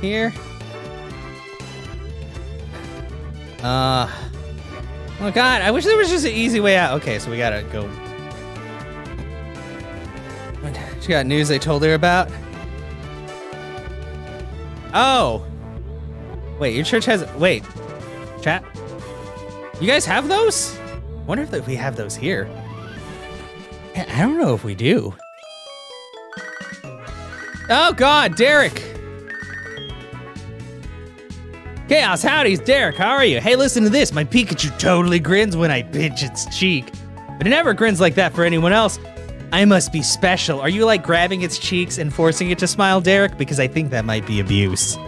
here. Oh god, I wish there was just an easy way out. Okay, so we gotta go. She got news they told her about. Oh! Wait, your church has... Wait. Chat? You guys have those? I wonder if we have those here. I don't know if we do. Oh god, Derek! Chaos, howdy's Derek, how are you? Hey, listen to this. My Pikachu totally grins when I pinch its cheek. But it never grins like that for anyone else. I must be special. Are you like grabbing its cheeks and forcing it to smile, Derek? Because I think that might be abuse.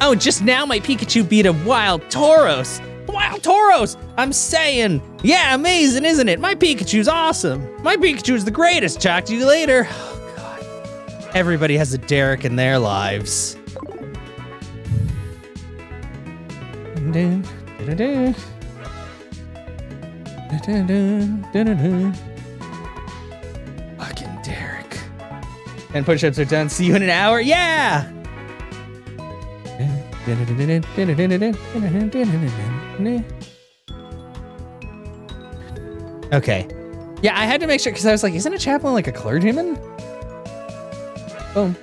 Oh, just now my Pikachu beat a wild Tauros. Wild Tauros! I'm saying! Yeah, amazing, isn't it? My Pikachu's awesome. My Pikachu's the greatest. Talk to you later. Oh, God. Everybody has a Derek in their lives. Fucking Derek. 10 push-ups are done. See you in an hour. Yeah! Okay. Yeah, I had to make sure because I was like, isn't a chaplain like a clergyman? Boom.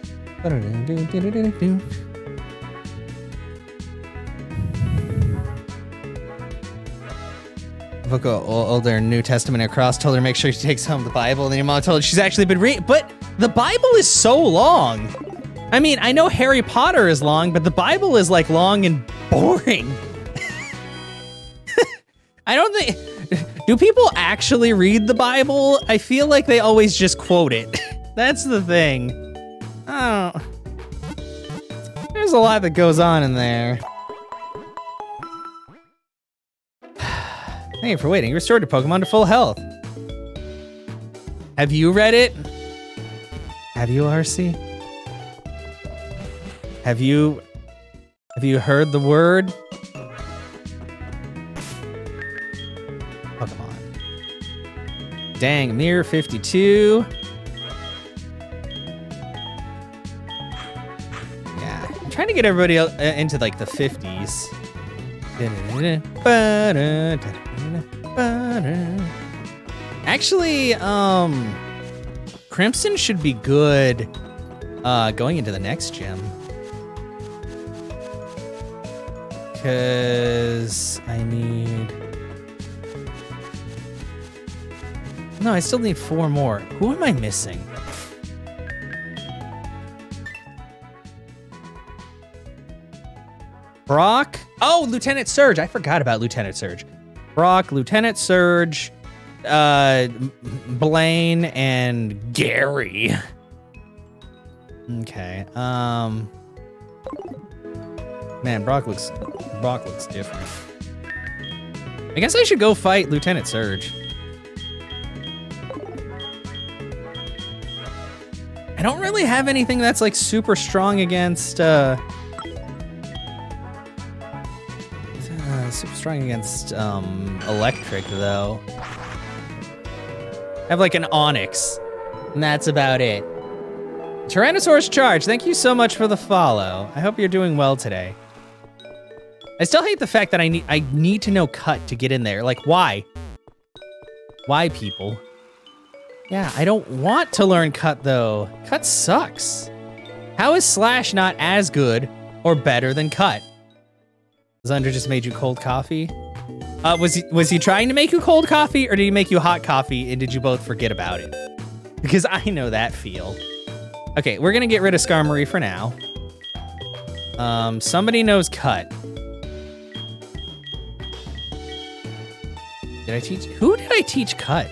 Older New Testament across, told her to make sure she takes home the Bible, and then your mom told her she's actually been reading. But the Bible is so long. I mean, I know Harry Potter is long, but the Bible is like long and boring. I don't think... Do people actually read the Bible? I feel like they always just quote it. That's the thing. Oh. There's a lot that goes on in there. Thank you for waiting. You restored your Pokemon to full health. Have you read it? Have you, RC? Have you heard the word? Pokemon. Dang, Mirror 52. Yeah, I'm trying to get everybody into like the 50s. Actually, Crimson should be good going into the next gym. 'Cause I need... No, I still need 4 more. Who am I missing? Brock? Oh, Lieutenant Surge. I forgot about Lieutenant Surge. Brock, Lieutenant Surge, Blaine, and Gary. Okay. Man, Brock looks different. I guess I should go fight Lieutenant Surge. I don't really have anything that's like super strong against electric, though. I have like an Onyx, and that's about it. Tyrannosaurus Charge, thank you so much for the follow. I hope you're doing well today. I still hate the fact that I need to know cut to get in there. Like, why? Why, people? Yeah, I don't want to learn cut, though. Cut sucks. How is Slash not as good or better than cut? Zunder just made you cold coffee. Was he trying to make you cold coffee, or did he make you hot coffee, and did you both forget about it? Because I know that feel. Okay, we're gonna get rid of Skarmory for now. Somebody knows cut. Did I teach? Who did I teach cut?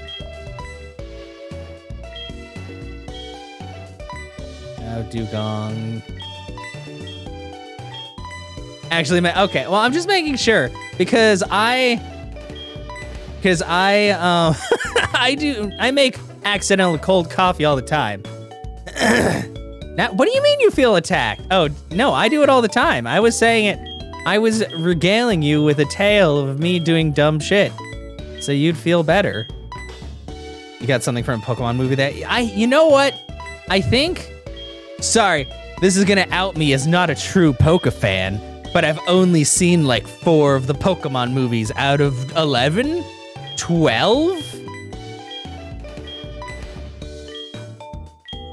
Oh, Dewgong. Actually, okay. Well, I'm just making sure because I make accidental cold coffee all the time. Now, what do you mean you feel attacked? Oh no, I do it all the time. I was saying it. I was regaling you with a tale of me doing dumb shit, so you'd feel better. You got something from a Pokemon movie that I. You know what? I think. Sorry. This is gonna out me as not a true Poke fan, but I've only seen like 4 of the Pokemon movies out of 11? 12?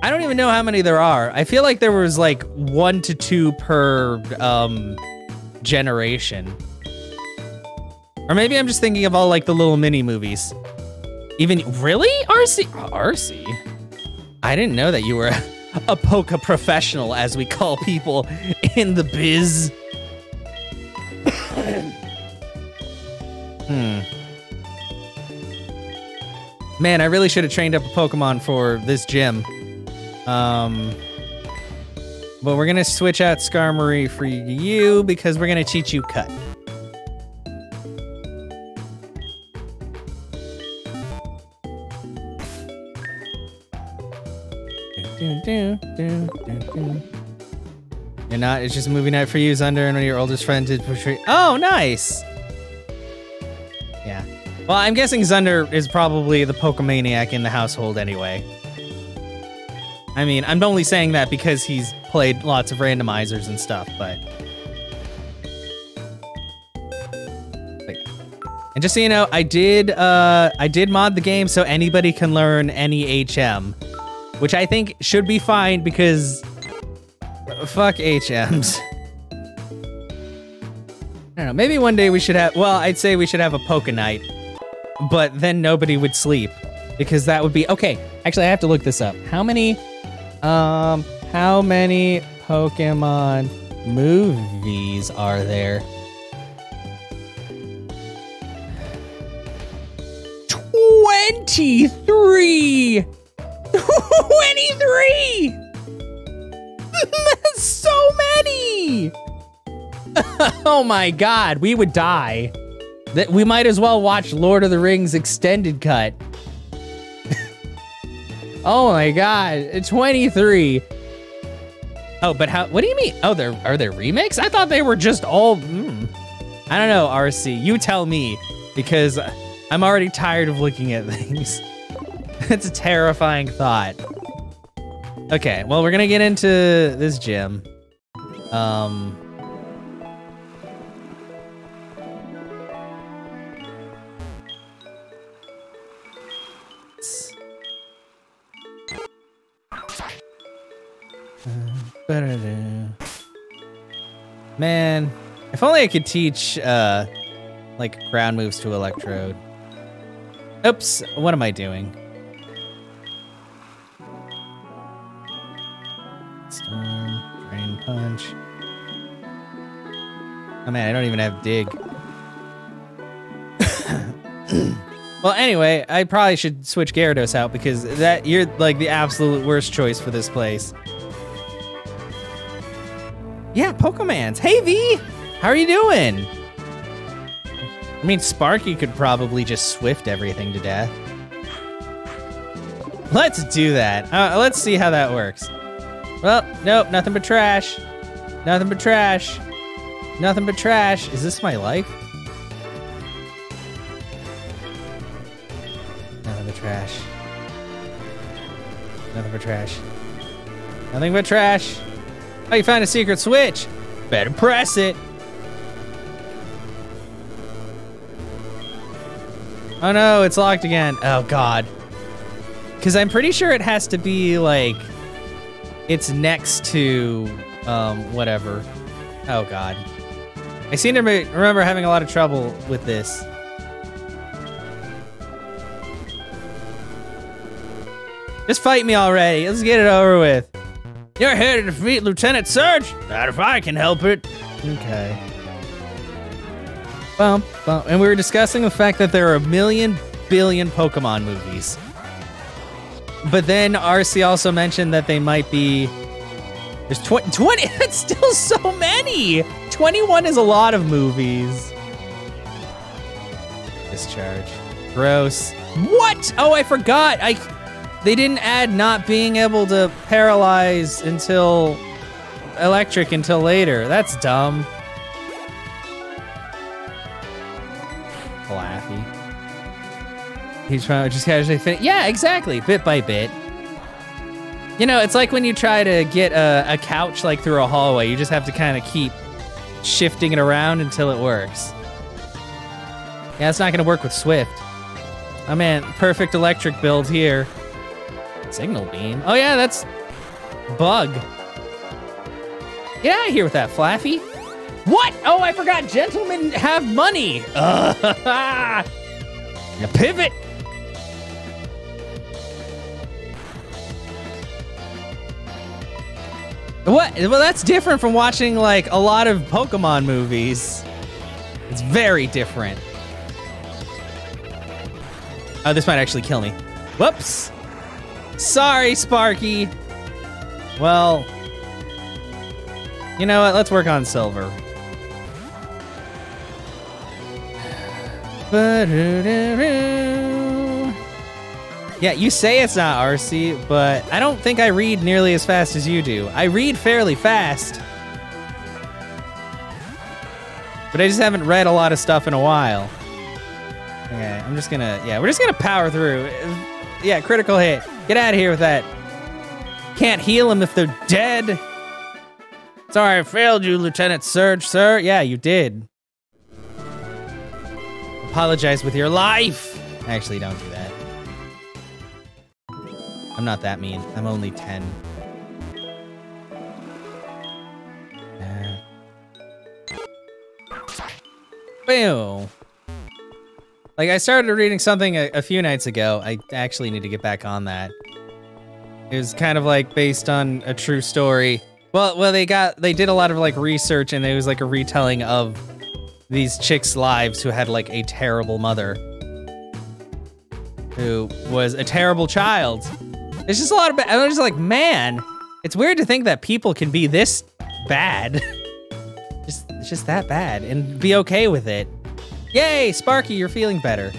I don't even know how many there are. I feel like there was like 1 to 2 per generation. Or maybe I'm just thinking of all like the little mini movies. Even, really? RC? Oh, RC? I didn't know that you were a Poke professional, as we call people in the biz. Man, I really should have trained up a Pokemon for this gym. But we're gonna switch out Skarmory for you because we're gonna teach you Cut. You're not, it's just movie night for you, Zunder, and one of your oldest friends is portrayed. Oh, nice! Yeah. Well, I'm guessing Zunder is probably the Pokemaniac in the household anyway. I mean, I'm only saying that because he's played lots of randomizers and stuff, but... And just so you know, I did mod the game so anybody can learn any HM. Which I think should be fine because... Fuck HMs. I don't know, maybe one day we should have... Well, I'd say we should have a Poke Night. But then nobody would sleep. Because that would be... Okay, actually I have to look this up. How many Pokemon movies are there? 23! 23! That's so many! Oh my god, we would die. We might as well watch Lord of the Rings extended cut. Oh my god, 23. Oh, but how, what do you mean? Oh, are there remakes? I thought they were just all, I don't know, RC, you tell me, because I'm already tired of looking at things. That's a terrifying thought. Okay, well, we're gonna get into this gym. Man, if only I could teach, like, ground moves to Electrode. Oops, what am I doing? Storm, Drain Punch. Oh man, I don't even have Dig. Well, anyway, I probably should switch Gyarados out because that you're like the absolute worst choice for this place. Yeah, Pokemans. Hey V, how are you doing? I mean, Sparky could probably just Swift everything to death. Let's do that. Let's see how that works. Well, nope, nothing but trash. Nothing but trash. Nothing but trash. Is this my life? Nothing but trash. Nothing but trash. Nothing but trash. Oh, you found a secret switch. Better press it. Oh no, it's locked again. Oh god. Because I'm pretty sure it has to be like... It's next to, whatever. Oh god. I seem to remember having a lot of trouble with this. Just fight me already. Let's get it over with. You're here to defeat Lieutenant Surge. Not if I can help it. Okay. Bump, bump. And we were discussing the fact that there are a million billion Pokemon movies. But then RC also mentioned that they might be... There's 20, that's still so many! 21 is a lot of movies. Discharge. Gross. What? Oh, I forgot! They didn't add not being able to paralyze until... Electric until later. That's dumb. Laffy. He's trying to just casually finish. Yeah, exactly. Bit by bit. You know, it's like when you try to get a couch like through a hallway. You just have to kind of keep shifting it around until it works. Yeah, it's not going to work with Swift. Oh man, perfect electric build here. Signal beam. Oh yeah, that's bug. Get out of here with that, Flaffy. What? Oh, I forgot. Gentlemen have money. A pivot. What? Well, that's different from watching like a lot of Pokemon movies. It's very different. Oh, this might actually kill me. Whoops. Sorry, Sparky. Well, you know what? Let's work on Silver. Yeah, you say it's not RC, but I don't think I read nearly as fast as you do. I read fairly fast, but I just haven't read a lot of stuff in a while. Okay, I'm just gonna, yeah, we're just gonna power through. Yeah, critical hit. Get out of here with that. Can't heal them if they're dead. Sorry, I failed you, Lieutenant Surge, sir. Yeah, you did. Apologize with your life. Actually, don't do that. I'm not that mean. I'm only 10. Boom. Like, I started reading something a few nights ago. I actually need to get back on that. It was kind of like based on a true story. Well, they did a lot of like research, and it was like a retelling of these chicks' lives who had like a terrible mother, who was a terrible child. It's just a lot of bad. I'm just like, man, it's weird to think that people can be this bad. it's just that bad, and be okay with it. Yay, Sparky, you're feeling better.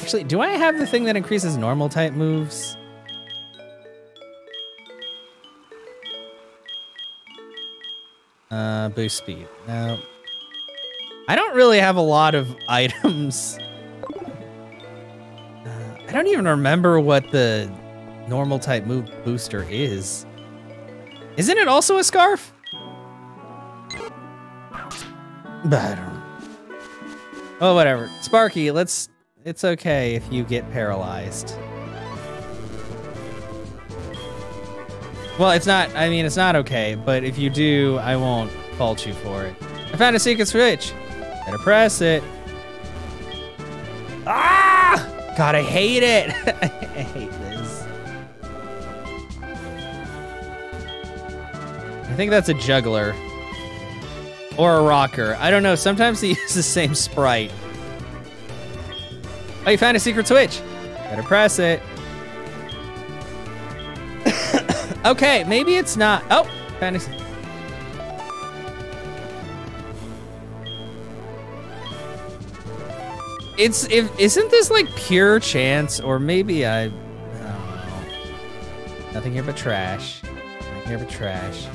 Actually, do I have the thing that increases normal type moves? Boost speed. No. I don't really have a lot of items. I don't even remember what the normal type move booster is. Isn't it also a scarf? Oh, whatever. Sparky, let's... It's okay if you get paralyzed. Well, it's not... I mean, it's not okay, but if you do, I won't fault you for it. I found a secret switch. Better press it. Ah! God, I hate it! I hate this. I think that's a juggler. Or a rocker. I don't know, sometimes they use the same sprite. Oh, you found a secret switch. Better press it. Okay, maybe it's not. Oh, found a... Isn't this like pure chance? Or maybe I don't know. Nothing here but trash. Nothing here but trash.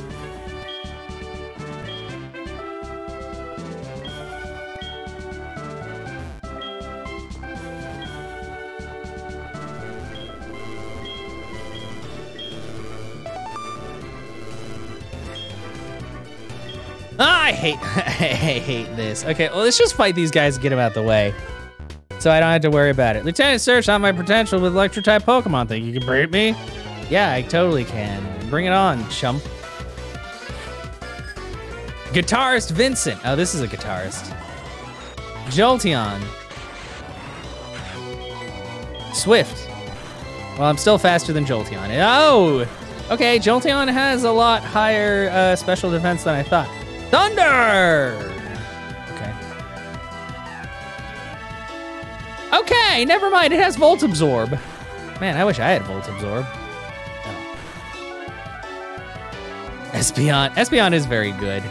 I hate this. Okay, well, let's just fight these guys and get them out of the way, so I don't have to worry about it. Lieutenant Surge, on my potential with Electro-type Pokemon. Think you can beat me? Yeah, I totally can. Bring it on, chump. Guitarist Vincent. Oh, this is a guitarist. Jolteon. Swift. Well, I'm still faster than Jolteon. Oh! Okay, Jolteon has a lot higher special defense than I thought. Thunder! Okay. Okay, never mind. It has Volt Absorb. Man, I wish I had Volt Absorb. Oh. Espeon. Espeon is very good.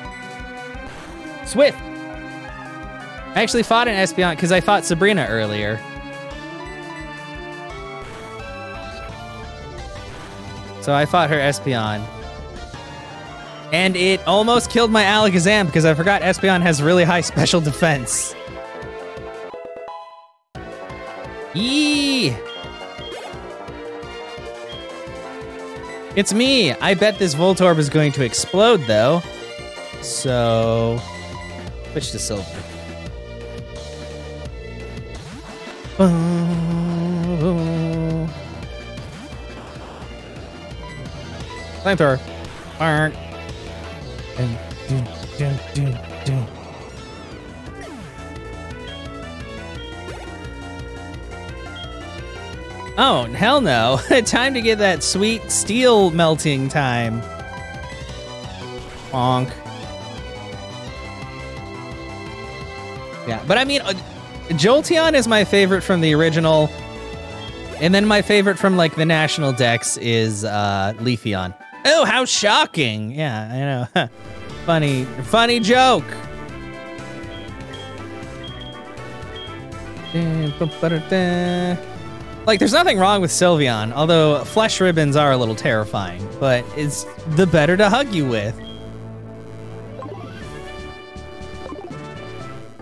Swift. I actually fought an Espeon because I fought Sabrina earlier. So I fought her Espeon. And it almost killed my Alakazam because I forgot Espeon has really high special defense. Yee! It's me! I bet this Voltorb is going to explode, though. So... switch to silver. Flamethrower. Oh, hell no. Time to get that sweet steel melting time. Bonk. Yeah, but I mean, Jolteon is my favorite from the original. And then my favorite from, like, the national decks is Leafeon. Oh, how shocking. Yeah, I know. Funny joke. Like, there's nothing wrong with Sylveon, although flesh ribbons are a little terrifying, but it's the better to hug you with.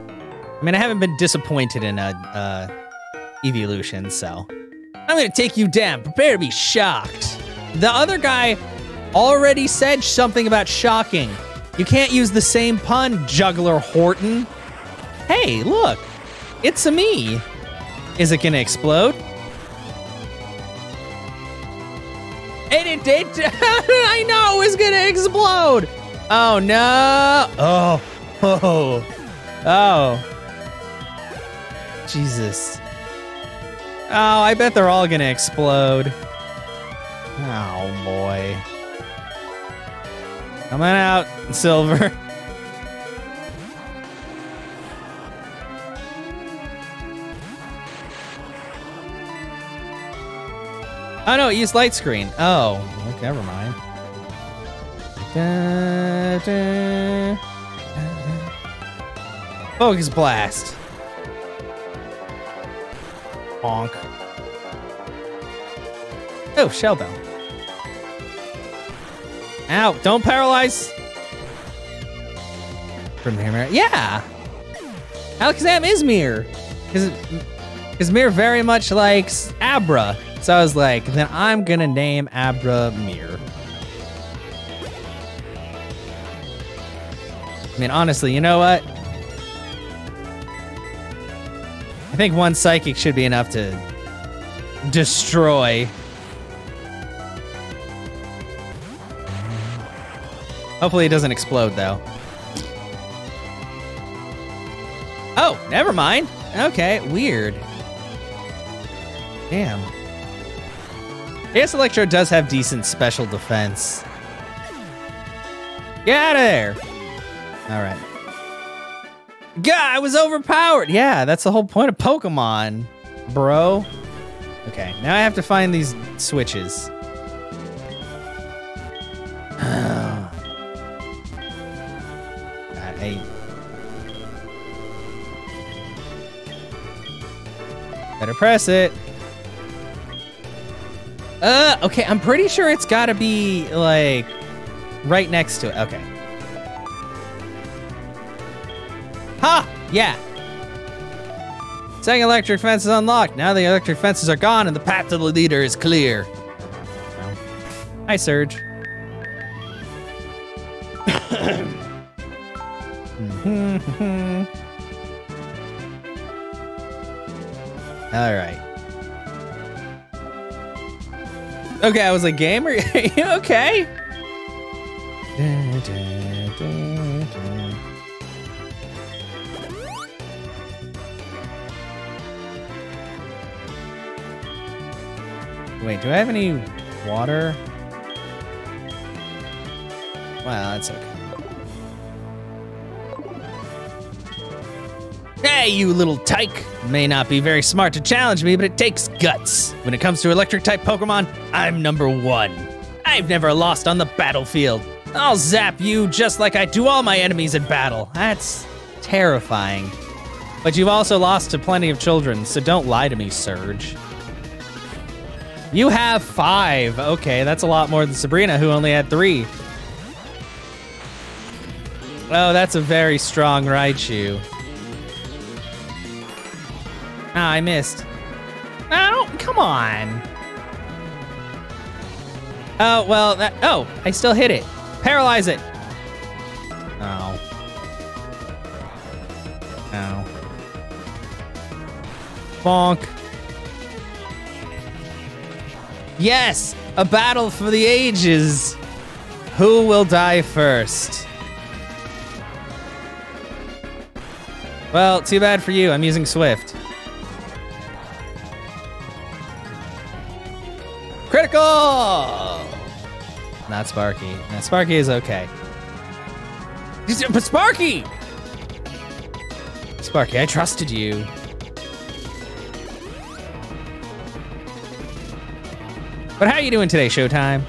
I mean, I haven't been disappointed in Eeveelution, so... I'm gonna take you down. Prepare to be shocked. The other guy already said something about shocking. You can't use the same pun, Juggler Horton. Hey, look. It's-a me. Is it gonna explode? And it did. I know it was gonna explode. Oh, no. Oh. Oh. Oh. Jesus. Oh, I bet they're all gonna explode. Oh, boy. Come on out, Silver. Oh, no, it used light screen. Oh, okay, never mind. Focus blast. Bonk. Oh, Shell Bell. Ow, don't paralyze. From Mirror. Yeah! Alakazam is Mirror. Because Mirror very much likes Abra. So I was like, then I'm gonna name Abra Mirror. I mean, honestly, you know what? I think one psychic should be enough to destroy. Hopefully it doesn't explode, though. Oh, never mind. Okay, weird. Damn. I guess Electrode does have decent special defense. Get out of there! Alright. God, I was overpowered. Yeah, that's the whole point of Pokemon, bro. Okay, now I have to find these switches. God, hey. Better press it. Okay, I'm pretty sure it's gotta be, like, right next to it. Okay. Ha! Yeah. Second electric fence is unlocked. Now the electric fences are gone and the path to the leader is clear. Oh. Hi, Surge. All right. Okay, I was a gamer. Okay. Dun, dun, dun, dun. Wait, do I have any water? Well, that's okay. Hey, you little tyke! May not be very smart to challenge me, but it takes guts. When it comes to electric-type Pokemon, I'm #1. I've never lost on the battlefield. I'll zap you just like I do all my enemies in battle. That's terrifying. But you've also lost to plenty of children, so don't lie to me, Surge. You have 5. Okay, that's a lot more than Sabrina, who only had 3. Oh, that's a very strong Raichu. Ah, I missed. Come on. Oh, well, that... Oh, I still hit it. Paralyze it. Ow. Ow. Bonk. Yes! A battle for the ages. Who will die first? Well, too bad for you. I'm using Swift. Critical! Not Sparky. No, Sparky is okay. But Sparky! Sparky, I trusted you. But how are you doing today, Showtime?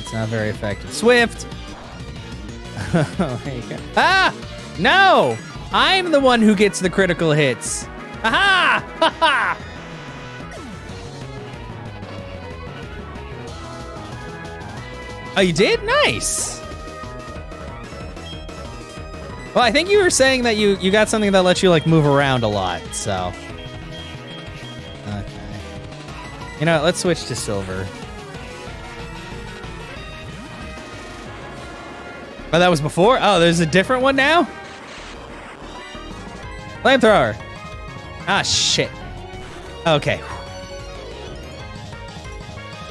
It's not very effective. Swift! Oh, there you go. Ah! No! I'm the one who gets the critical hits. Aha! Ha ha! Oh, you did? Nice! Well, I think you were saying that you got something that lets you, like, move around a lot, so... Okay. You know what, let's switch to silver. Oh, that was before? Oh, there's a different one now? Flamethrower! Ah, shit. Okay.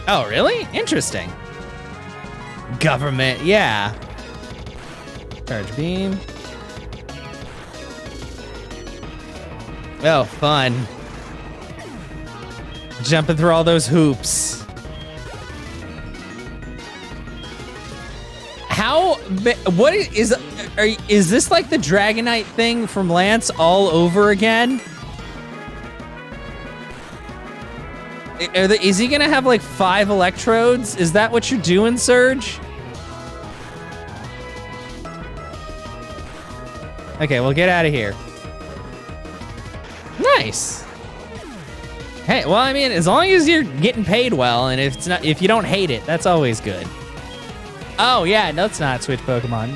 Oh, really? Interesting. Government, yeah. Charge beam. Oh, fun. Jumping through all those hoops. How, what is, is this like the Dragonite thing from Lance all over again? Is he gonna have like 5 electrodes? Is that what you're doing, Surge? Okay, well, get out of here. Nice. Hey, well, I mean, as long as you're getting paid well, and if it's not, if you don't hate it, that's always good. Oh yeah, no, it's not Switch Pokemon.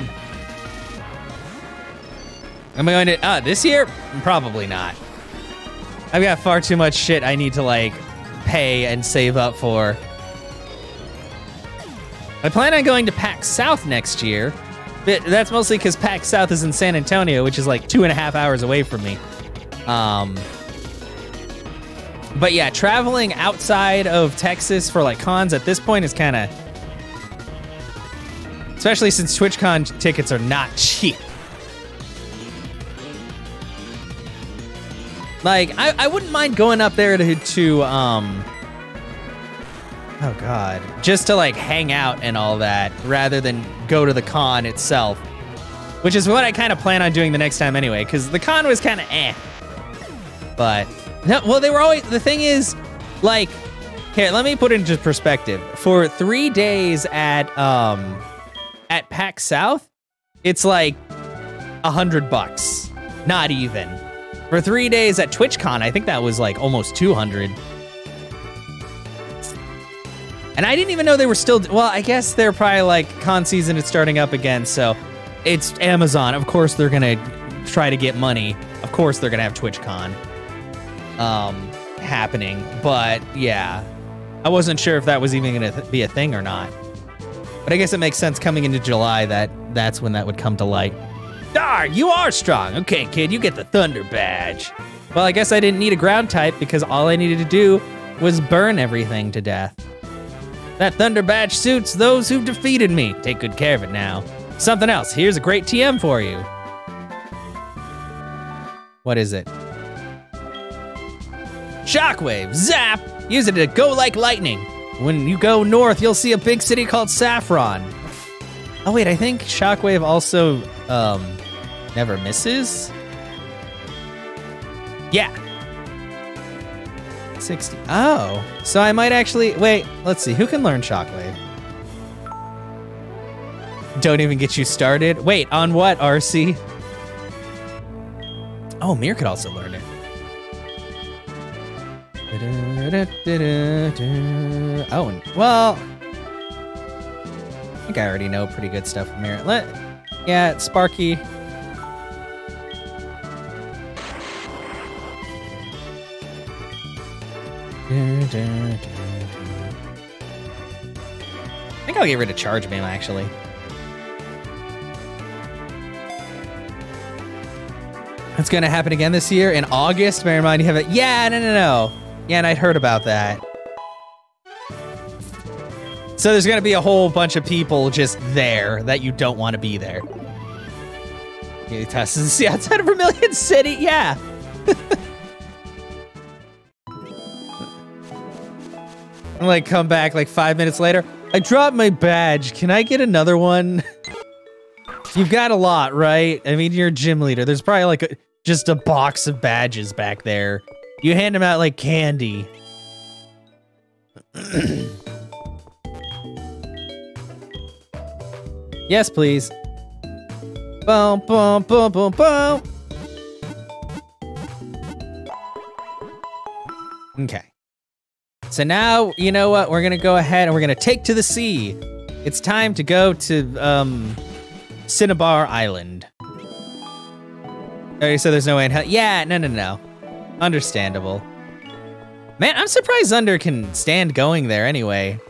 Am I going to this year? Probably not. I've got far too much shit I need to like pay and save up for. I plan on going to PAX South next year. But that's mostly because PAX South is in San Antonio, which is like 2.5 hours away from me. But yeah, traveling outside of Texas for like cons at this point is kind of... Especially since TwitchCon tickets are not cheap. Like, I wouldn't mind going up there to oh god, just to like hang out and all that, rather than go to the con itself, which is what I kind of plan on doing the next time anyway, because the con was kind of eh. But no, well, they were always... The thing is, like, here, let me put it into perspective. For 3 days at PAX South, it's like $100, not even. For 3 days at TwitchCon, I think that was like almost 200. And I didn't even know they were still... Well, I guess they're probably like, con season is starting up again, so it's Amazon. Of course they're going to try to get money. Of course they're going to have TwitchCon happening. But yeah, I wasn't sure if that was even going to be a thing or not. But I guess it makes sense coming into July that that's when that would come to light. Dar, you are strong. Okay, kid, you get the Thunder Badge. Well, I guess I didn't need a ground type because all I needed to do was burn everything to death. That Thunder Badge suits those who defeated me. Take good care of it now. Something else. Here's a great TM for you. What is it? Shockwave. Zap. Use it to go like lightning. When you go north, you'll see a big city called Saffron. Oh, wait. I think Shockwave also never misses. Yeah. 60. Oh, so I might actually... Wait, let's see. Who can learn Shockwave? Don't even get you started. Wait, on what, RC? Oh, Mir could also learn it. Oh, well... I think I already know pretty good stuff from Mir. Yeah, Sparky. I think I'll get rid of Charge Beam, actually. That's going to happen again this year in August. Bear in mind, you have it. Yeah, no. Yeah, and I'd heard about that. So there's going to be a whole bunch of people just there that you don't want to be there. You test and see outside of Vermilion City. Yeah. I'm like, come back like 5 minutes later. I dropped my badge. Can I get another one? You've got a lot, right? I mean, you're a gym leader. There's probably like just a box of badges back there. You hand them out like candy. Yes, please. Boom, boom, boom, boom, boom. Okay. So now, you know what? We're going to go ahead and we're going to take to the sea. It's time to go to Cinnabar Island. Okay, so there's no way in hell. Yeah, no. Understandable. Man, I'm surprised Thunder can stand going there anyway.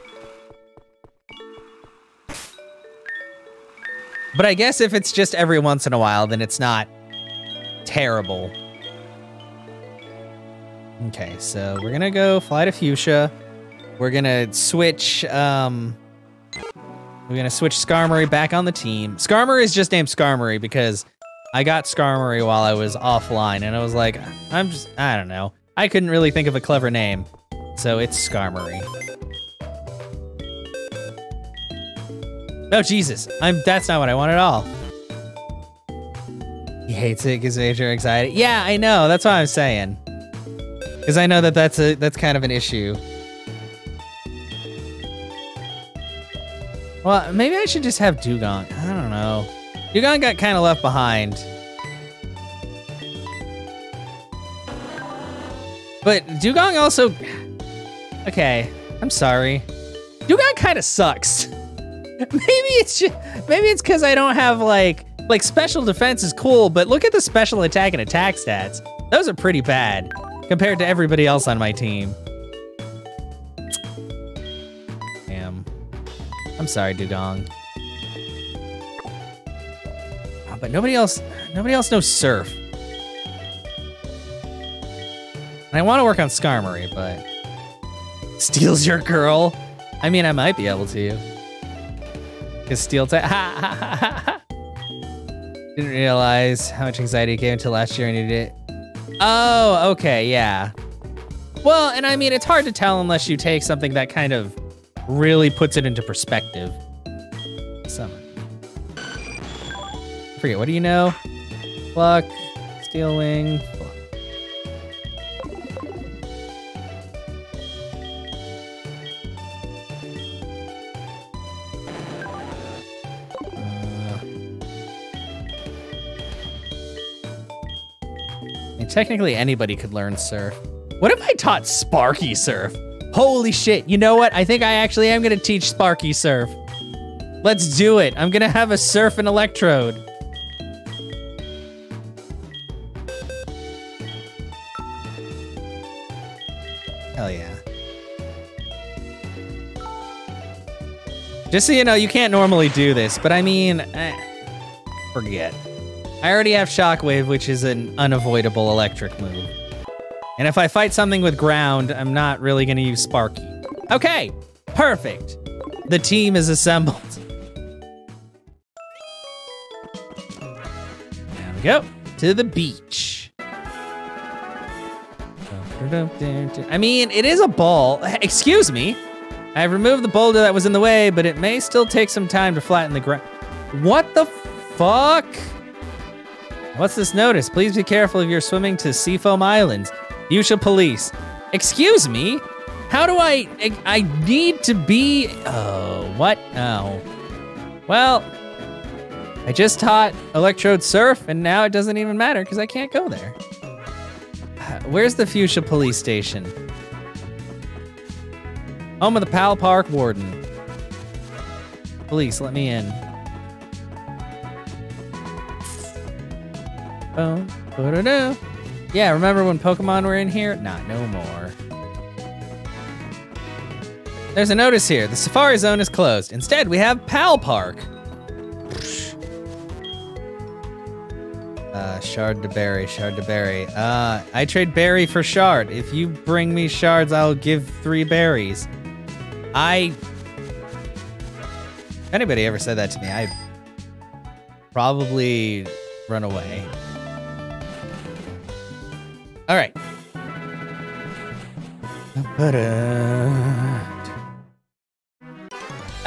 But I guess if it's just every once in a while, then it's not terrible. Okay, so we're gonna go fly to Fuchsia. We're gonna switch, Skarmory back on the team. Skarmory is just named Skarmory because I got Skarmory while I was offline, and I was like, I don't know. I couldn't really think of a clever name, so it's Skarmory. Oh, Jesus. That's not what I want at all. He hates it, gives major anxiety. Yeah, I know. That's what I'm saying. Because I know that that's kind of an issue. Well, maybe I should just have Dugong. I don't know. Dugong got kind of left behind. But Dugong also... Okay, I'm sorry. Dugong kind of sucks. Maybe it's because I don't have like special defense is cool, but look at the special attack and attack stats. Those are pretty bad compared to everybody else on my team. Damn. I'm sorry, Dugong. Oh, but nobody else knows Surf. And I want to work on Skarmory, but steals your girl. I mean, I might be able to. His steel type. Didn't realize how much anxiety it gave until last year I needed it. Oh, okay, yeah. Well, and I mean, it's hard to tell unless you take something that kind of really puts it into perspective. Summon. I forget, what do you know? Pluck, Steel Wing, Pluck. Technically, anybody could learn Surf. What if I taught Sparky Surf? Holy shit, you know what? I think I actually am gonna teach Sparky Surf. Let's do it. I'm gonna have a Surf and Electrode. Hell yeah. Just so you know, you can't normally do this, but I mean, forget. I already have Shockwave, which is an unavoidable electric move. And if I fight something with ground, I'm not really gonna use Sparky. Okay, perfect. The team is assembled. There we go, to the beach. I mean, it is a ball, excuse me. I've removed the boulder that was in the way, but it may still take some time to flatten the ground. What the fuck? What's this notice? Please be careful if you're swimming to Seafoam Islands. Fuchsia Police. Excuse me? How do I need to be... Oh, what? Oh. Well, I just taught Electrode Surf, and now it doesn't even matter because I can't go there. Where's the Fuchsia Police Station? Home of the Pal Park Warden. Police, let me in. Oh, yeah, remember when Pokemon were in here? Not no more. There's a notice here. The Safari Zone is closed. Instead, we have Pal Park. Shard to berry, shard to berry. I trade berry for shard. If you bring me shards, I'll give 3 berries. If anybody ever said that to me, I'd probably run away. All right.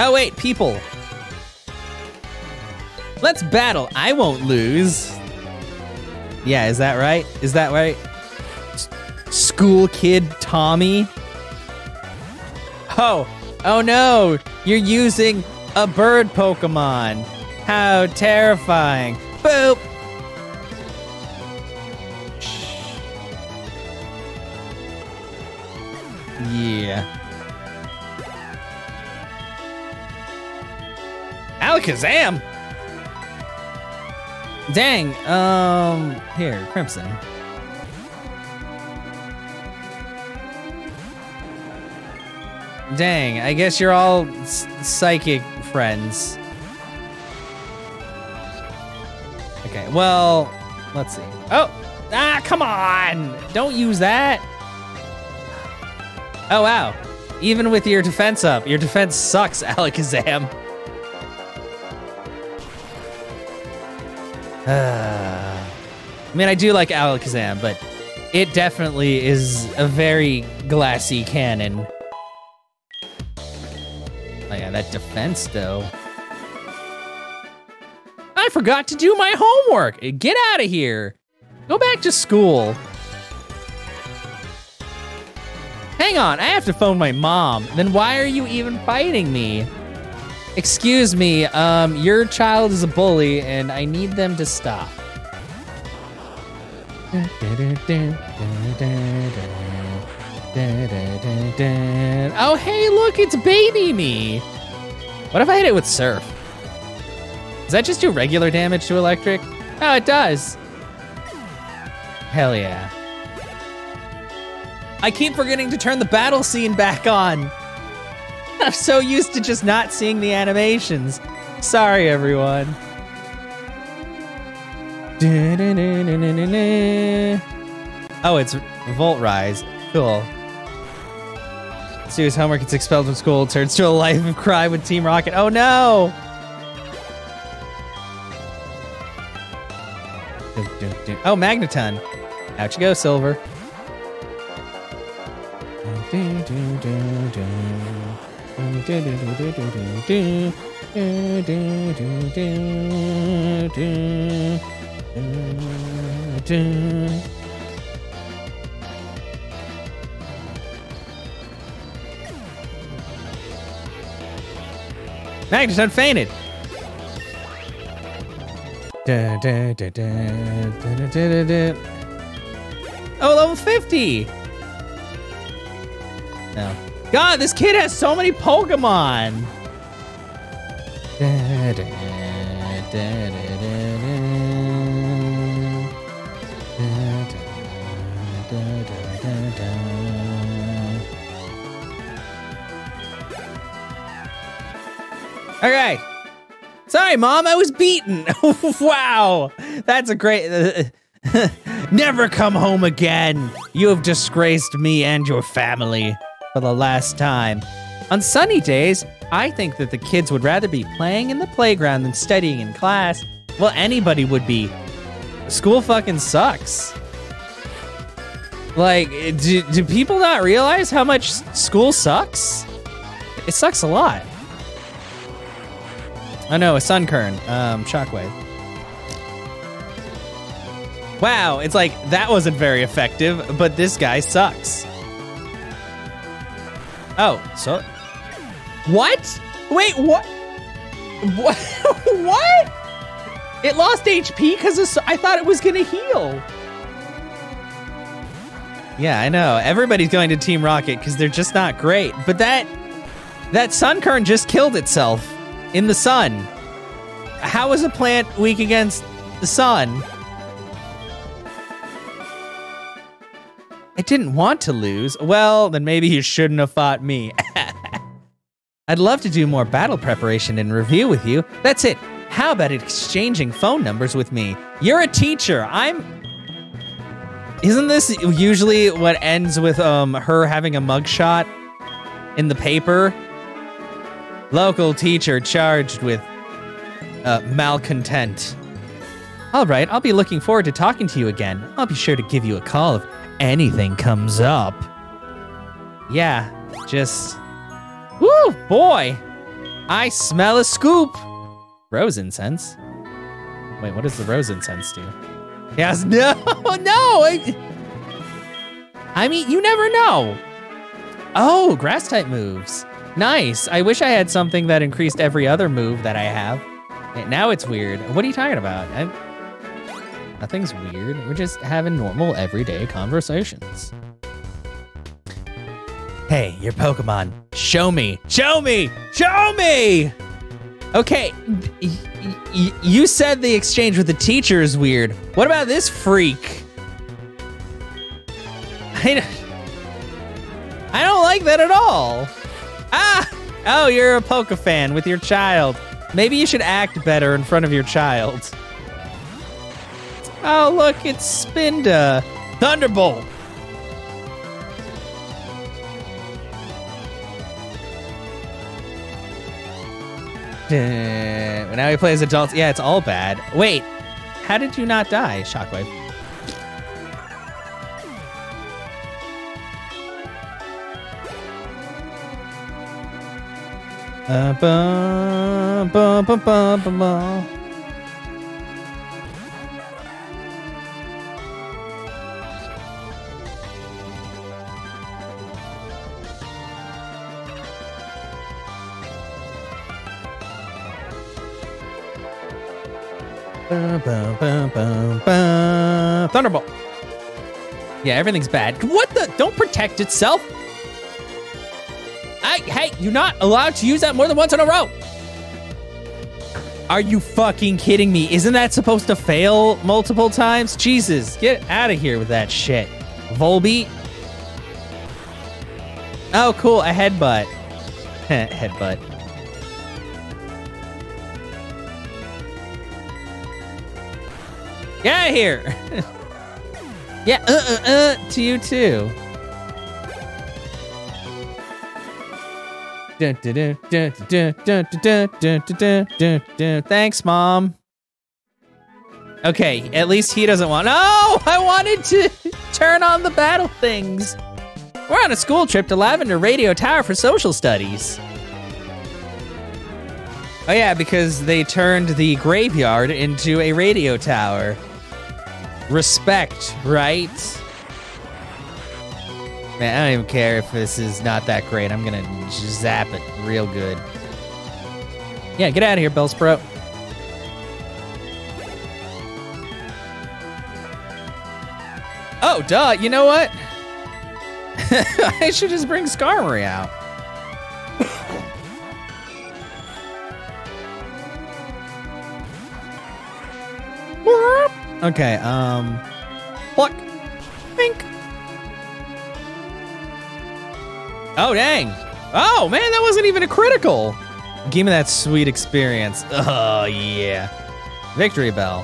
Oh wait, people. Let's battle. I won't lose. Yeah, is that right? Is that right? School kid Tommy? Oh, oh no. You're using a bird Pokemon. How terrifying. Boop. Yeah. Alakazam! Dang, here, Crimson. Dang, I guess you're all psychic friends. Okay, well, let's see. Oh! Ah, come on! Don't use that! Oh, wow. Even with your defense up, your defense sucks, Alakazam. I mean, I do like Alakazam, but it definitely is a very glassy cannon. Oh yeah, that defense, though. I forgot to do my homework! Get out of here! Go back to school. Hang on, I have to phone my mom. Then why are you even fighting me? Excuse me, your child is a bully, and I need them to stop. Oh, hey, look, it's baby me. What if I hit it with surf? Does that just do regular damage to electric? Oh, it does. Hell yeah. I keep forgetting to turn the battle scene back on. I'm so used to just not seeing the animations. Sorry, everyone. Oh, it's Volt Rise. Cool. Serious homework gets expelled from school, turns to a life of crime with Team Rocket. Oh, no! Oh, Magneton. Out you go, Silver. Magneton fainted. Oh, level 50. No. God, this kid has so many Pokemon! Okay. Sorry, Mom, I was beaten. Wow. That's a great... Never come home again. You have disgraced me and your family. For the last time. On sunny days, I think that the kids would rather be playing in the playground than studying in class. Well, anybody would be. School fucking sucks. Like, do people not realize how much school sucks? It sucks a lot. Oh no, a Sunkern, shockwave. Wow, it's like, that wasn't very effective, but this guy sucks. Oh, so... What? Wait, what? What? What? It lost HP because I thought it was going to heal. Yeah, I know. Everybody's going to Team Rocket because they're just not great. But that Sunkern just killed itself in the sun. How is a plant weak against the sun? I didn't want to lose. Well, then maybe you shouldn't have fought me. I'd love to do more battle preparation and review with you. That's it. How about exchanging phone numbers with me? You're a teacher. Isn't this usually what ends with her having a mugshot in the paper? Local teacher charged with malcontent. All right, I'll be looking forward to talking to you again. I'll be sure to give you a call if anything comes up. Yeah, just... Woo, boy! I smell a scoop! Rose incense? Wait, what does the rose incense do? Yes, I mean, you never know. Oh, grass type moves. Nice. I wish I had something that increased every other move that I have. And now it's weird. What are you talking about? Nothing's weird. We're just having normal, everyday conversations. Hey, your Pokemon. Show me. Show me. Show me! Okay. You said the exchange with the teacher is weird. What about this freak? I don't like that at all. Ah! Oh, you're a Poke fan with your child. Maybe you should act better in front of your child. Oh, look, it's Spinda. Thunderbolt. Now he plays adults. Yeah, it's all bad. Wait, how did you not die? Shockwave. Thunderbolt. Yeah, everything's bad. What the? Don't protect itself. Hey, you're not allowed to use that more than once in a row. Are you fucking kidding me? Isn't that supposed to fail multiple times? Jesus, get out of here with that shit. Volbeat. Oh, cool. A headbutt. Headbutt. Get out of here! Yeah, to you too. Thanks, Mom. Okay, at least he doesn't want... No! I wanted to turn on the battle things. We're on a school trip to Lavender Radio Tower for social studies. Oh yeah, because they turned the graveyard into a radio tower. Respect, right? Man, I don't even care if this is not that great. I'm gonna zap it real good. Yeah, get out of here, Bellsprout. Oh, duh, you know what? I should just bring Skarmory out. Okay, pluck. Pink. Oh, dang. Oh, man, that wasn't even a critical. Give me that sweet experience. Oh, yeah. Victory bell.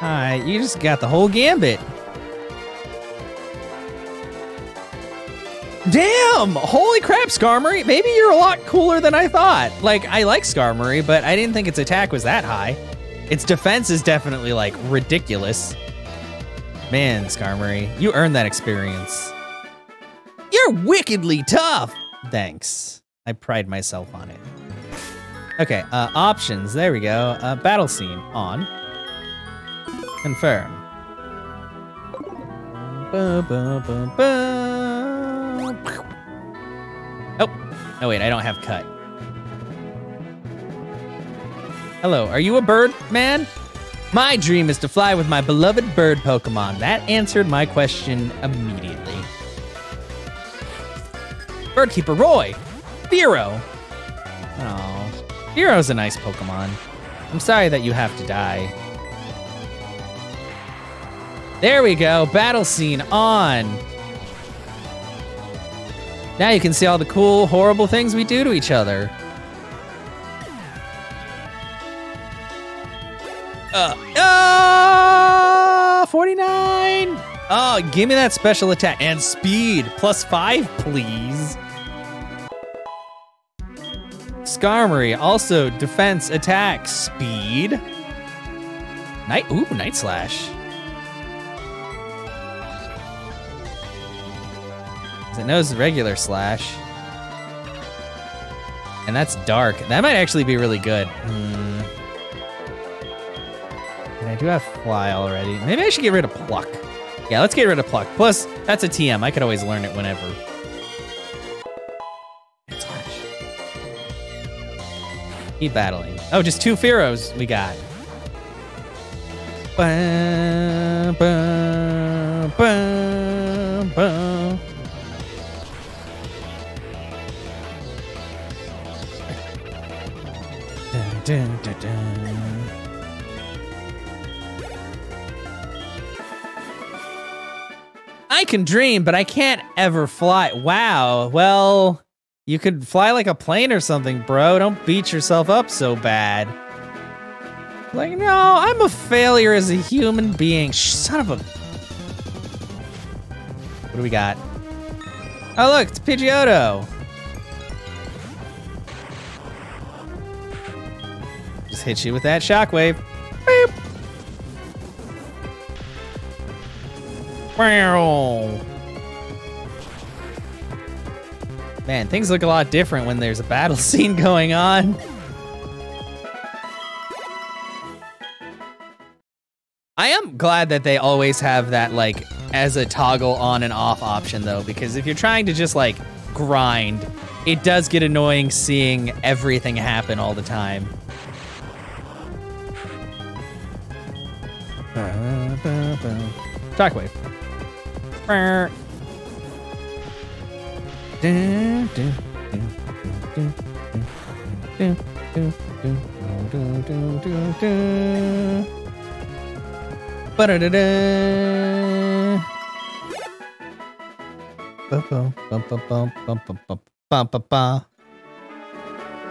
Hi, you just got the whole gambit. Damn! Holy crap, Skarmory! Maybe you're a lot cooler than I thought. Like, I like Skarmory, but I didn't think its attack was that high. Its defense is definitely, like, ridiculous. Man, Skarmory, you earned that experience. You're wickedly tough! Thanks. I pride myself on it. Okay, options. There we go. Battle scene. On. Confirm. Ba, ba, ba, ba. Oh, wait, I don't have cut. Hello, are you a bird, man? My dream is to fly with my beloved bird Pokemon. That answered my question immediately. Birdkeeper Roy! Fearow! Oh, Fearow's a nice Pokemon. I'm sorry that you have to die. There we go, battle scene on. Now you can see all the cool, horrible things we do to each other. Oh, 49! Oh, give me that special attack and speed. +5, please. Skarmory, also defense, attack, speed. Night Slash. It knows regular slash. And that's dark. That might actually be really good. And I do have fly already. Maybe I should get rid of pluck. Yeah, let's get rid of pluck. Plus, that's a TM. I could always learn it whenever. Night Slash. Keep battling. Oh, just 2 Fearows we got. Bum, bum, bum, bum. Dun, dun, dun. I can dream, but I can't ever fly. Wow. Well, you could fly like a plane or something, bro. Don't beat yourself up so bad. Like, no, I'm a failure as a human being. Son of a... What do we got? Oh, look, it's Pidgeotto. Hit you with that shockwave. Beep. Wow. Man, things look a lot different when there's a battle scene going on. I am glad that they always have that, like, as a toggle on and off option, though, because if you're trying to just, like, grind, it does get annoying seeing everything happen all the time. Shockwave.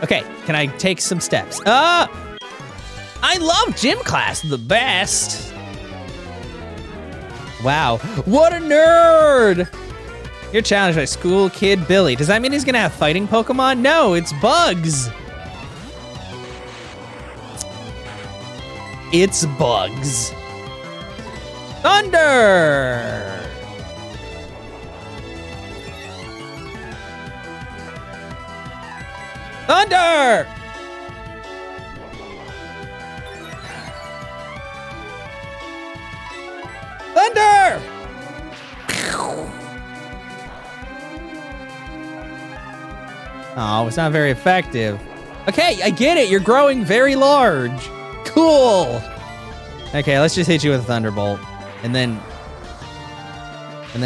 Okay, can I take some steps? I love gym class the best. Wow, what a nerd! You're challenged by school kid Billy. Does that mean he's gonna have fighting Pokemon? No, it's bugs! It's bugs. Thunder! Thunder! Thunder! Oh, it's not very effective. Okay, I get it. You're growing very large. Cool. Okay, let's just hit you with a Thunderbolt. And then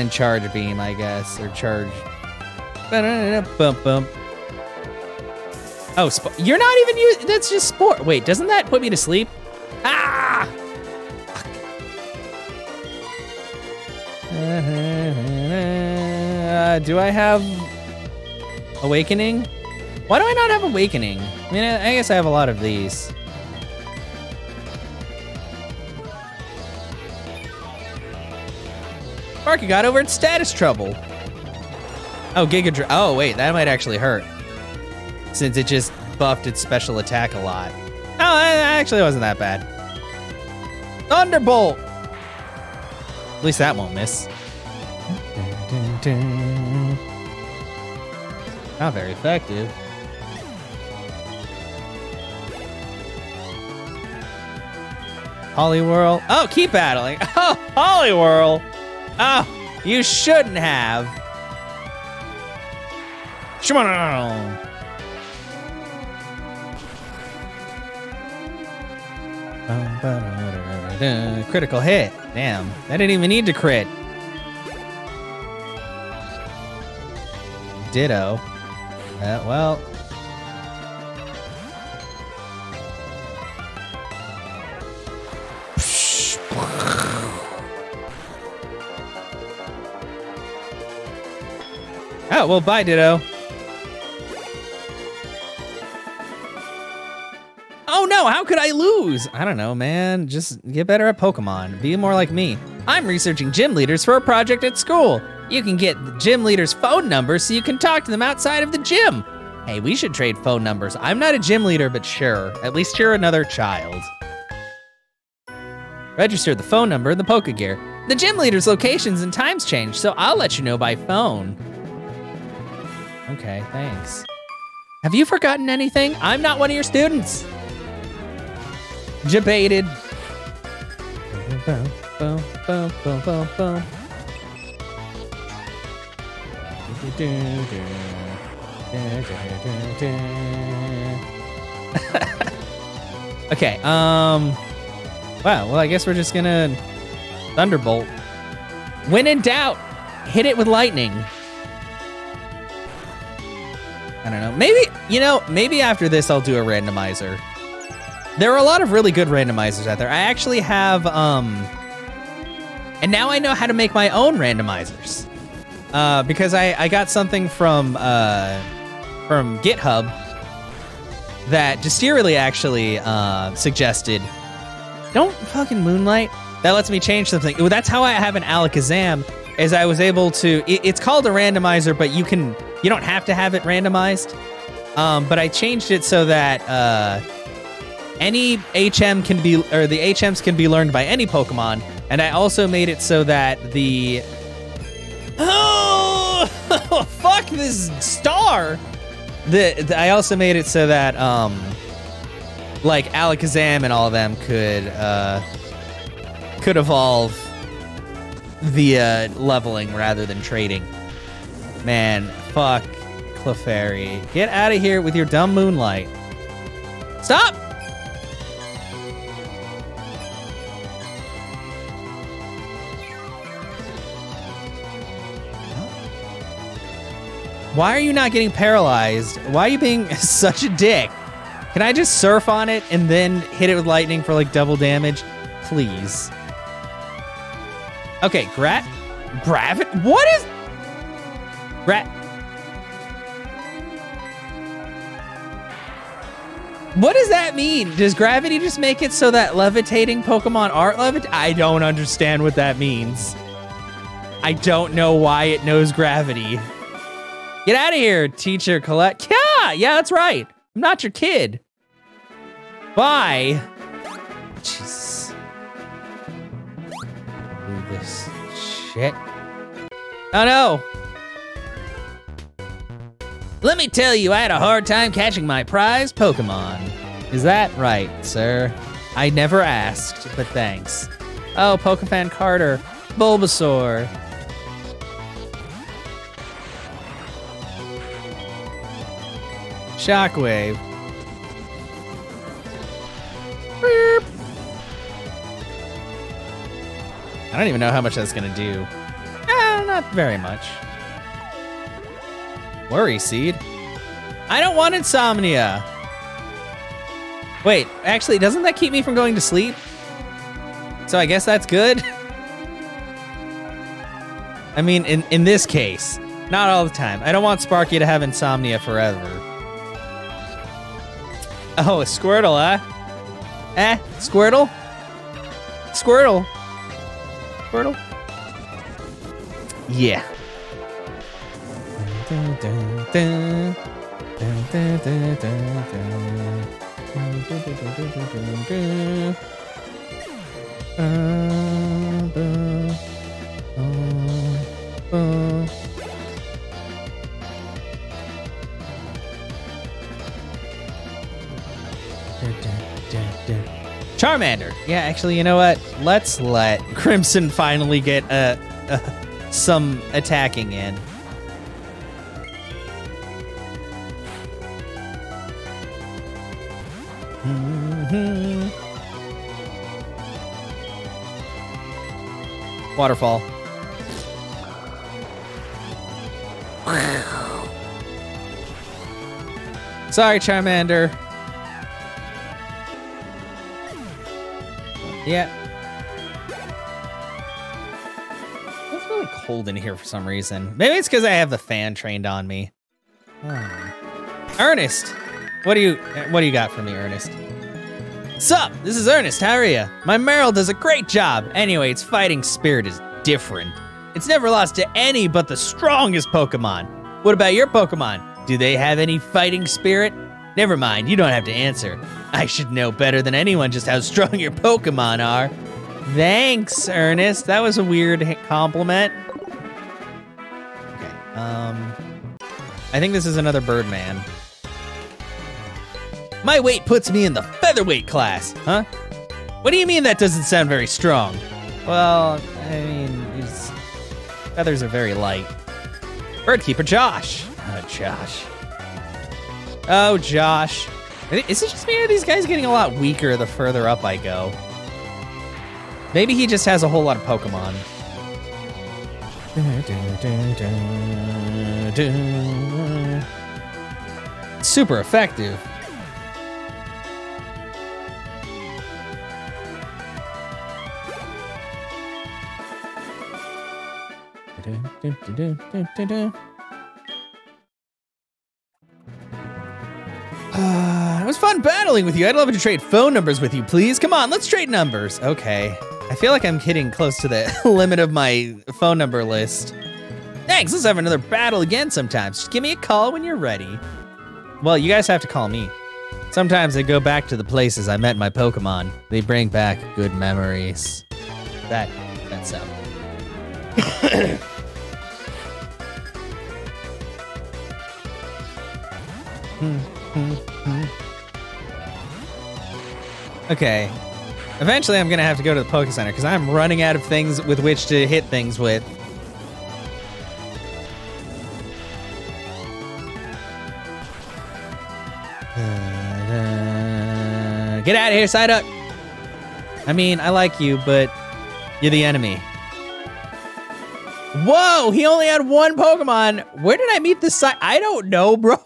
Charge Beam, I guess. Or Charge... Bump, bump. Oh, you're not even using... That's just Sport. Wait, doesn't that put me to sleep? Ah! Do I have Awakening? Why do I not have Awakening? I mean, I guess I have a lot of these. Mark, you got over its status trouble. Oh, oh, wait, that might actually hurt. Since it just buffed its special attack a lot. Oh, that actually wasn't that bad. Thunderbolt! At least that won't miss. Not very effective. Polywhirl. Oh, keep battling. Oh, Polywhirl. Oh, you shouldn't have. Shmonal. Critical hit. Damn, I didn't even need to crit. Ditto. Well. Oh, well, bye, Ditto. Oh, no, how could I lose? I don't know, man. Just get better at Pokemon. Be more like me. I'm researching gym leaders for a project at school. You can get the gym leader's phone number so you can talk to them outside of the gym. Hey, we should trade phone numbers. I'm not a gym leader, but sure. At least you're another child. Register the phone number in the Pokegear. The gym leader's locations and times change, so I'll let you know by phone. Okay, thanks. Have you forgotten anything? I'm not one of your students. Debated. Okay, wow, well, I guess we're just gonna Thunderbolt. When in doubt, hit it with lightning. I don't know, maybe, you know, maybe after this I'll do a randomizer. There are a lot of really good randomizers out there. I actually have, and now I know how to make my own randomizers. Because I got something from GitHub that Jasterially actually suggested. Don't fucking moonlight. That lets me change something. That's how I have an Alakazam, is I was able to, it's called a randomizer, but you can, you don't have to have it randomized. But I changed it so that any HM can be, or the HMs can be learned by any Pokemon. And I also made it so that the, oh, fuck this star. I also made it so that, like Alakazam and all of them could evolve the leveling rather than trading. Man, fuck Clefairy. Get out of here with your dumb moonlight. Stop! Why are you not getting paralyzed? Why are you being such a dick? Can I just surf on it and then hit it with lightning for like double damage? Please. Okay, Gravit? What is? What does that mean? Does gravity just make it so that levitating Pokemon aren't levitating? I don't understand what that means. I don't know why it knows gravity. Get out of here, teacher Colette. Yeah, yeah, that's right. I'm not your kid. Bye. Jeez. Do this shit. Oh no. Let me tell you, I had a hard time catching my prize Pokemon. Is that right, sir? I never asked, but thanks. Oh, Pokefan Carter, Bulbasaur. Shockwave. Beep. I don't even know how much that's gonna do. Not very much. Worry Seed. I don't want Insomnia. Wait, actually, doesn't that keep me from going to sleep? So I guess that's good. I mean, in this case, not all the time. I don't want Sparky to have Insomnia forever. Oh, a Squirtle, huh? Eh? Squirtle? Squirtle? Squirtle? Yeah. Charmander. Yeah, actually, you know what? Let's let Crimson finally get some attacking in. Waterfall. Sorry, Charmander. Yeah. That's really cold in here for some reason. Maybe it's because I have the fan trained on me. Oh. Ernest, what do you got for me, Ernest? Sup, this is Ernest, how are ya? My Meryl does a great job. Anyway, its fighting spirit is different. It's never lost to any but the strongest Pokemon. What about your Pokemon? Do they have any fighting spirit? Never mind, you don't have to answer. I should know better than anyone just how strong your Pokemon are. Thanks, Ernest. That was a weird compliment. Okay, I think this is another Birdman. My weight puts me in the featherweight class, huh? What do you mean that doesn't sound very strong? Well, I mean, feathers are very light. Birdkeeper Josh. Oh, Josh. Oh, Josh. Is it just me or are these guys getting a lot weaker the further up I go? Maybe he just has a whole lot of Pokemon. Super effective. It was fun battling with you. I'd love to trade phone numbers with you, please. Come on, let's trade numbers. Okay. I feel like I'm getting close to the limit of my phone number list. Thanks, let's have another battle again sometimes. Just give me a call when you're ready. Well, you guys have to call me. Sometimes I go back to the places I met my Pokemon. They bring back good memories. That's up. Okay. Eventually I'm gonna have to go to the Poké Center because I'm running out of things with which to hit things with. Get out of here, Psyduck! I mean, I like you, but you're the enemy. Whoa, he only had one Pokemon. Where did I meet this Psyduck? I don't know, bro.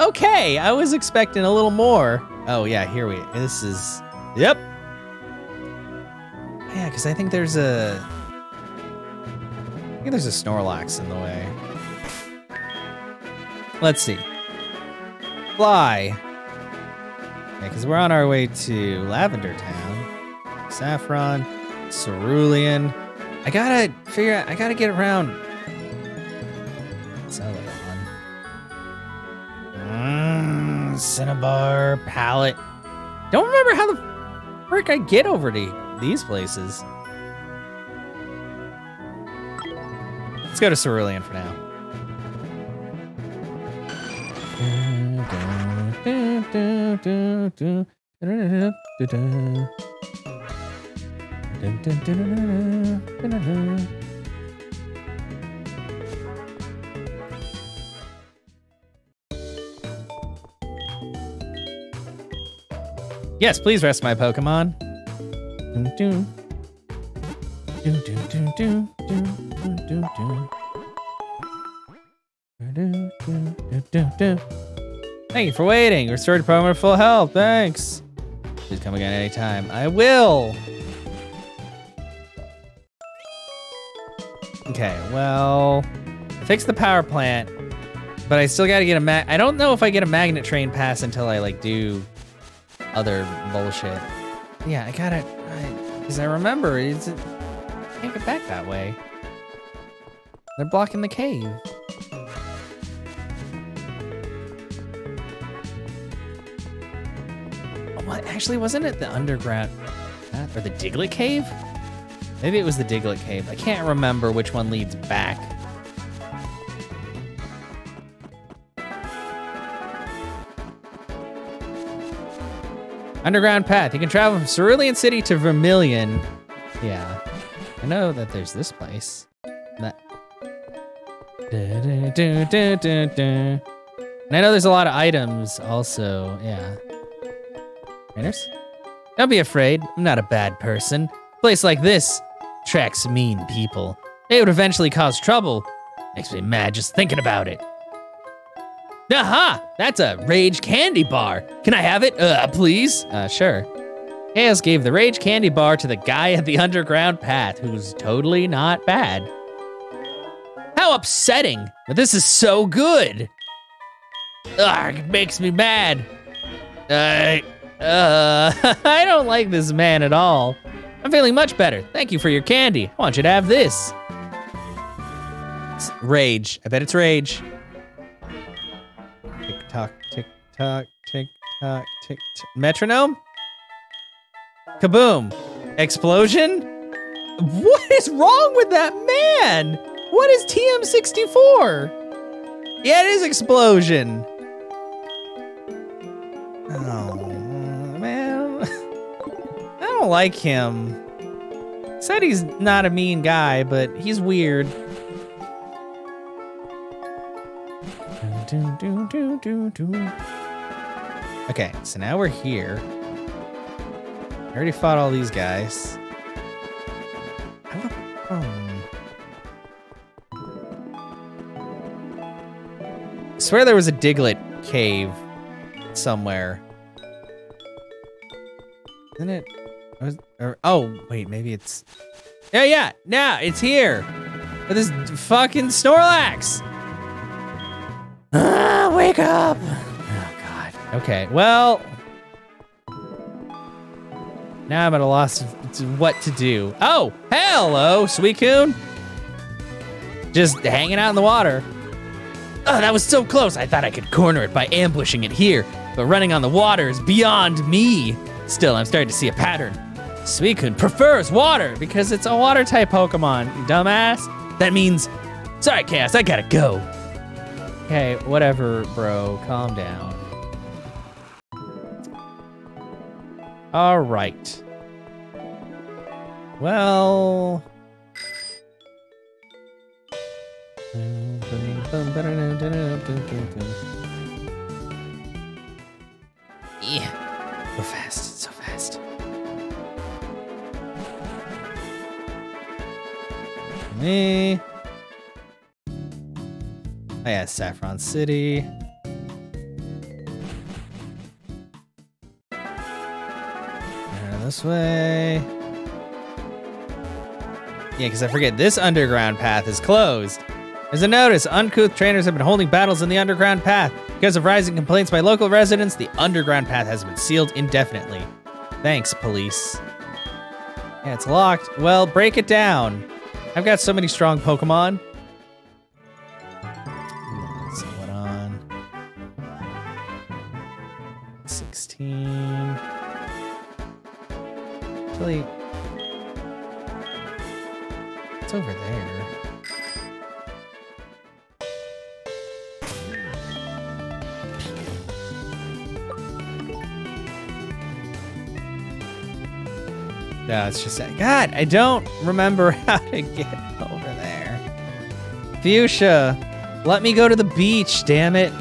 Okay, I was expecting a little more. Oh yeah, here we, this is, yep. Yeah, because I think there's a, Snorlax in the way. Let's see. Fly. Okay, because we're on our way to Lavender Town. Saffron, Cerulean. I gotta figure out, I gotta get around. That's another one. Cinnabar, Palette. Don't remember how the frick I get over to these places. Let's go to Cerulean for now. Yes, please rest my Pokemon. Thank you for waiting. Restored Pokemon to full health. Thanks. Please come again anytime. I will. Okay, well, I fixed the power plant, but I still gotta get a I don't know if I get a magnet train pass until I like do other bullshit. Yeah, I gotta, because I remember, I can't get back that way. They're blocking the cave. What? Actually, wasn't it the underground path or the Diglett Cave? Maybe it was the Diglett Cave. I can't remember which one leads back. Underground path. You can travel from Cerulean City to Vermilion. Yeah. I know that there's this place. That. And I know there's a lot of items also. Yeah. Raiders? Don't be afraid. I'm not a bad person. A place like this attracts mean people. They would eventually cause trouble. Makes me mad just thinking about it. Aha! That's a Rage Candy Bar. Can I have it? Please? Sure. Chaos gave the Rage Candy Bar to the guy at the Underground Path, who's totally not bad. How upsetting! But this is so good! Ugh, it makes me mad! I don't like this man at all. I'm feeling much better. Thank you for your candy. I want you to have this. It's rage. I bet it's rage. Tick tock, tick tock, tick tock, tick tock. Metronome? Kaboom. Explosion? What is wrong with that man? What is TM64? Yeah, it is explosion. Oh, man. I don't like him. Said he's not a mean guy, but he's weird. Okay, so now we're here. I already fought all these guys. I swear there was a Diglett Cave somewhere. Isn't it? Oh, wait, maybe it's... Yeah, it's here. With this fucking Snorlax. Ah, wake up. Oh, God. Okay, well... Now I'm at a loss of what to do. Oh, hello, Suicune. Just hanging out in the water. Oh, that was so close. I thought I could corner it by ambushing it here. But running on the water is beyond me. Still, I'm starting to see a pattern. Suicune prefers water because it's a water-type Pokemon, you dumbass. That means... Sorry, Chaos, I gotta go. Okay, whatever, bro. Calm down. All right. Well... Yeah. So fast, so fast. Me. Oh yeah, Saffron City. This way. Yeah, because I forget this underground path is closed. As a notice, uncouth trainers have been holding battles in the underground path. Because of rising complaints by local residents, the underground path has been sealed indefinitely. Thanks, police. Yeah, it's locked. Well, break it down. I've got so many strong Pokemon. Let's see what on. 16. Actually, it's over there. No, it's just that. God, I don't remember how to get over there. Fuchsia, let me go to the beach, damn it.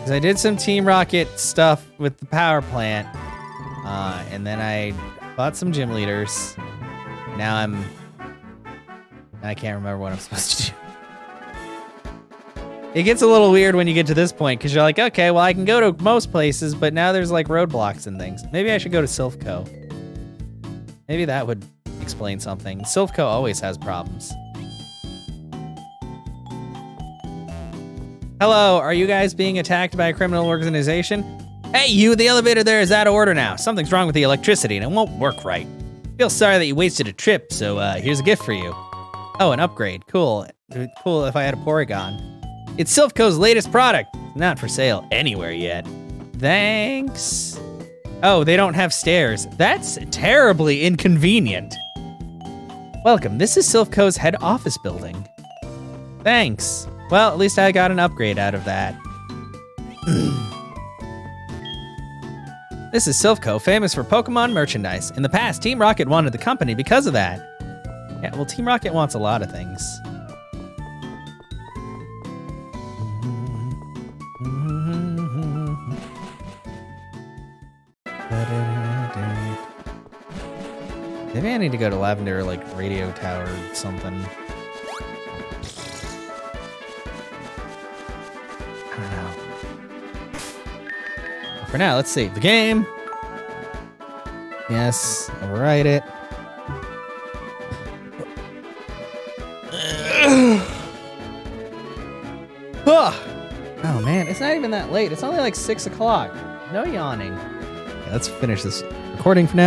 Cause I did some Team Rocket stuff with the power plant, and then I bought some gym leaders. Now I can't remember what I'm supposed to do. It gets a little weird when you get to this point because you're like, okay, well, I can go to most places, but now there's like roadblocks and things. Maybe I should go to Silph Co. Maybe that would explain something. Silph Co. always has problems. Hello, are you guys being attacked by a criminal organization? Hey, you, the elevator there is out of order now. Something's wrong with the electricity and it won't work right. I feel sorry that you wasted a trip, so here's a gift for you. Oh, an upgrade. Cool. Cool if I had a Porygon. It's Silph Co.'s latest product. Not for sale anywhere yet. Thanks. Oh, they don't have stairs. That's terribly inconvenient. Welcome. This is Silph Co.'s head office building. Thanks. Well, at least I got an upgrade out of that. This is Silph Co., famous for Pokemon merchandise. In the past, Team Rocket wanted the company because of that. Yeah, well, Team Rocket wants a lot of things. Maybe Maybe I need to go to Lavender, like Radio Tower or something. I don't know. But for now, let's save the game. Yes, overwrite it. Oh man, it's not even that late. It's only like 6 o'clock. No yawning. Yeah, let's finish this recording for now.